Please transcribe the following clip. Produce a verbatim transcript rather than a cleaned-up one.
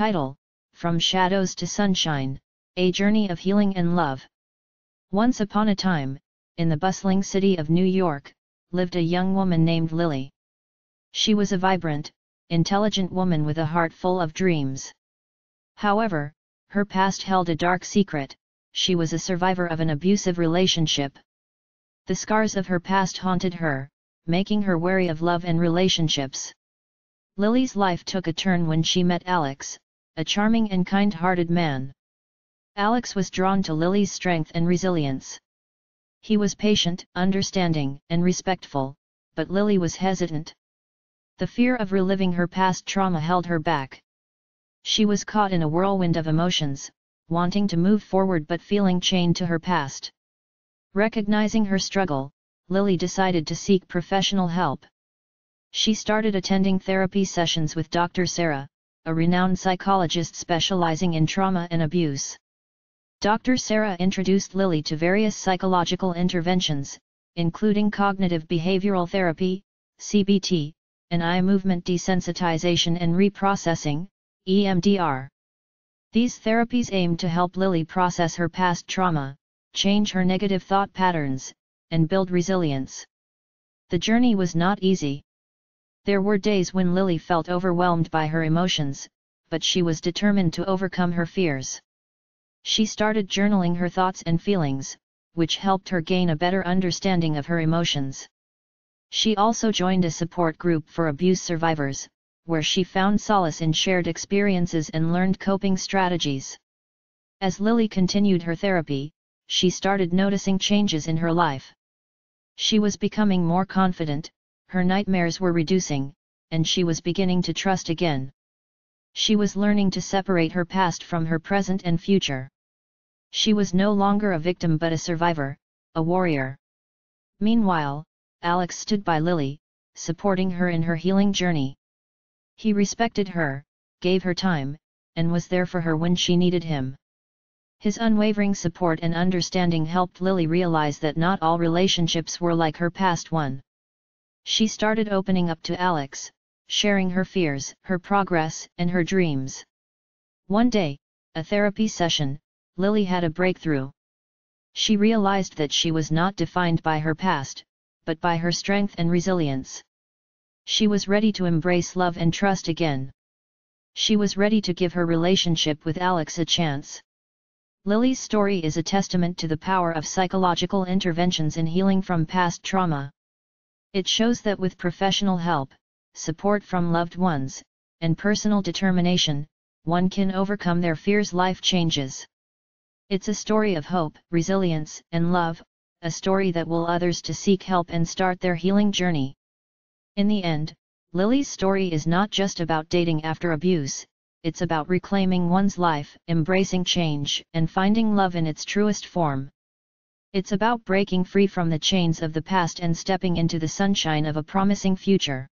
title, From Shadows to Sunshine, A Journey of Healing and Love. Once upon a time, in the bustling city of New York, lived a young woman named Lily. She was a vibrant, intelligent woman with a heart full of dreams. However, her past held a dark secret. She was a survivor of an abusive relationship. The scars of her past haunted her, making her wary of love and relationships. Lily's life took a turn when she met Alex, a charming and kind-hearted man. Alex was drawn to Lily's strength and resilience. He was patient, understanding, and respectful, but Lily was hesitant. The fear of reliving her past trauma held her back. She was caught in a whirlwind of emotions, wanting to move forward but feeling chained to her past. Recognizing her struggle, Lily decided to seek professional help. She started attending therapy sessions with Doctor Sarah, a renowned psychologist specializing in trauma and abuse. Doctor Sarah introduced Lily to various psychological interventions, including cognitive behavioral therapy, C B T, and eye movement desensitization and reprocessing, E M D R. These therapies aim to help Lily process her past trauma, change her negative thought patterns, and build resilience. The journey was not easy. There were days when Lily felt overwhelmed by her emotions, but she was determined to overcome her fears. She started journaling her thoughts and feelings, which helped her gain a better understanding of her emotions. She also joined a support group for abuse survivors, where she found solace in shared experiences and learned coping strategies. As Lily continued her therapy, she started noticing changes in her life. She was becoming more confident, her nightmares were reducing, and she was beginning to trust again. She was learning to separate her past from her present and future. She was no longer a victim but a survivor, a warrior. Meanwhile, Alex stood by Lily, supporting her in her healing journey. He respected her, gave her time, and was there for her when she needed him. His unwavering support and understanding helped Lily realize that not all relationships were like her past one. She started opening up to Alex, sharing her fears, her progress, and her dreams. One day, a therapy session, Lily had a breakthrough. She realized that she was not defined by her past, but by her strength and resilience. She was ready to embrace love and trust again. She was ready to give her relationship with Alex a chance. Lily's story is a testament to the power of psychological interventions in healing from past trauma. It shows that with professional help, support from loved ones, and personal determination, one can overcome their fears. Life changes. It's a story of hope, resilience, and love, a story that will others to seek help and start their healing journey. In the end, Lily's story is not just about dating after abuse, it's about reclaiming one's life, embracing change, and finding love in its truest form. It's about breaking free from the chains of the past and stepping into the sunshine of a promising future.